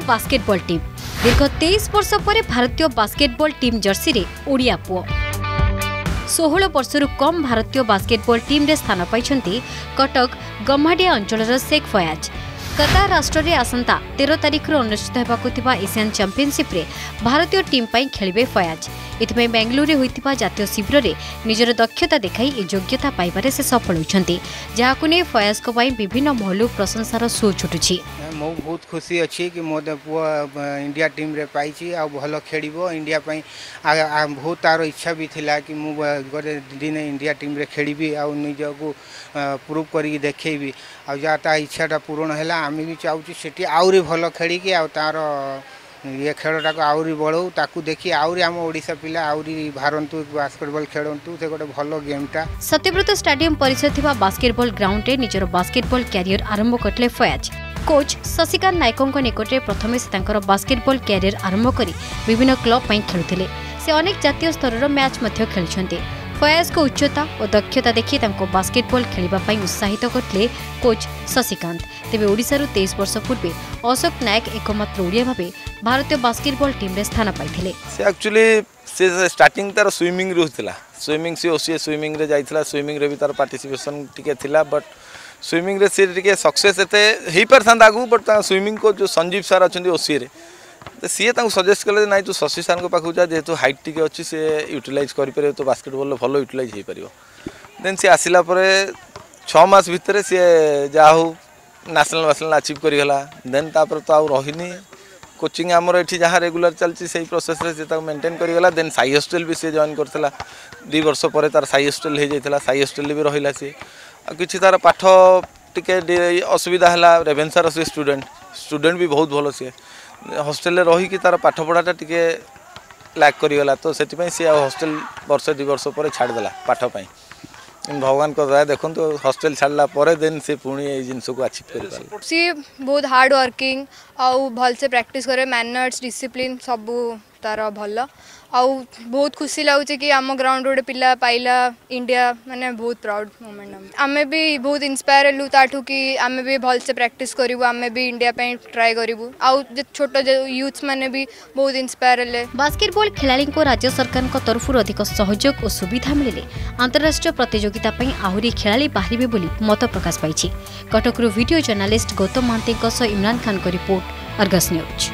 भारतीय basketball team दीर्घ 23 वर्ष पर भारतीय बास्केटबॉल टीम जर्सी रे ओडिया पुओ 16 वर्ष कम भारतीय बास्केटबॉल टीम रे स्थान पाइछंती कटक गम्हाडिया अंचल शेख फयाज। कतार राष्ट्र रे आसंता 13 तारीख रो अनुष्ठित हेबाकु थिबा एशियन चैंपियनशिप रे भारतीय टीम पई खेलिबे फयाज। इतमे बेंगलुरु रे होइतिबा जातीय शिविर रे निजर दक्षता देखाई ए योग्यता पाइबारे से सफल होछंती, जहाकु ने फयाज को पई विभिन्न महलु प्रशंसार सु छुटुची। मो बहुत खुशी अछि कि मो पुआ इंडिया टीम रे पाइची आ भलो खेलिबो इंडिया पई बहुत तार इच्छा भी थिला कि मु गोटे दिन इंडिया टीम रे खेलिबी आ निजकु प्रूव करी देखैबी आ जाता इच्छाटा पूर्ण हैला। आमी भी चाहूची सेठी आउरी भलो खेली कि आ तार ये खेलटा को आउरी बढ़ाऊ ताकू देखी आउरी हम ओडिसा पिला आउरी भारंतु बास्केटबॉल खेलंतु से गोटे भलो गेमटा। सत्यव्रत स्टेडियम परिसर थिबा बास्केटबॉल ग्राउंड रे निजरो बास्केटबॉल करियर आरंभ करले फयाज। कोच शशिकांत नायकों निकटे प्रथम से तांकर बास्केटबॉल करियर आरंभ करी विभिन्न क्लब पई खेलुथिले। से अनेक जातीय स्तर रो मैच मध्ये खेलछन्ते। फयाज को उच्चता और दक्षता देखि तांको बास्केटबॉल खेलिबा पई उत्साहित करले कोच शशिकांत। तेबे ओडिसारु 23 वर्ष पूर्वे अशोक नायक एकमात्र ओडिया भाबे भारतीय बास्केटबॉल टीम रे स्थान पाइथिले। से एक्चुअली से स्टार्टिंग तार स्विमिंग रोथिला, स्विमिंग से ओसिया स्विमिंग रे जाइथिला, स्विमिंग रे भी तार पार्टिसिपेशन टिके थिला, बट स्विमिंग रे से टिके सक्सेस एते हेई परसंदा आगु, बट स्विमिंग को जो संजीव सर अछन्ती ओसिया रे सी तांको सजेस्ट कले ना तू शशि सार पाखु जा, जेहेतु हाइट टिके अच्छी से यूटिलाइज कर तो बास्केटबॉल भल यूटिलाइज हो पार। देन सी आसला छस भितर सी जा नेशनल वैशनल अचीव करगला। देन तापर तो आउ रही कोचिंग आमर ये जहाँ रेगुलर चलती से प्रोसेस मेंटेन करगला। देन साई हॉस्टेल भी सी जॉइन करता 2 वर्ष पर तार साई हॉस्टेल हो जाता, साई हॉस्टेल भी रहा सी कि तार पाठ टे असुविधा है। रेभेन्सार सी स्टूडेंट भी बहुत भल सी हॉस्टेल रही कि तार पाठ पढ़ाटा टिके लैक करगला, तो से हॉस्टेल वर्ष 2 वर्ष पर छाड़देला पाठपाई। भगवान को दया देखो तो हॉस्टेल छाड़ा पर देन से पुणी ये जिनस को अचीव कर सी बहुत हार्ड वर्किंग आउ भल से प्रैक्टिस करे मैनर्स डिसिप्लिन सब तार भल। आउ बहुत खुशी लगुचे कि आम ग्राउंड गोटे पिला पाइला इंडिया माने बहुत प्राउड मोमेंट। आमे भी बहुत इंस्पायर हलु ताठू कि आमे भी भल से प्रैक्टिस करूँ, आमे भी इंडिया पे ट्राए करूँ। आउ जो छोट यूथ्स माने भी बहुत इंस्पायर हेले। बास्केटबॉल खिलाड़ी को राज्य सरकार को तरफ अधिक सहयोग और सुविधा मिले अंतरराष्ट्रीय प्रतियोगिता पई आहुरी खिलाड़ी बाहर बोली मत प्रकाश पाई। कटकरू वीडियो जर्नालीस्ट गौतम महांती इमरान खान को रिपोर्ट, अर्गस न्यूज।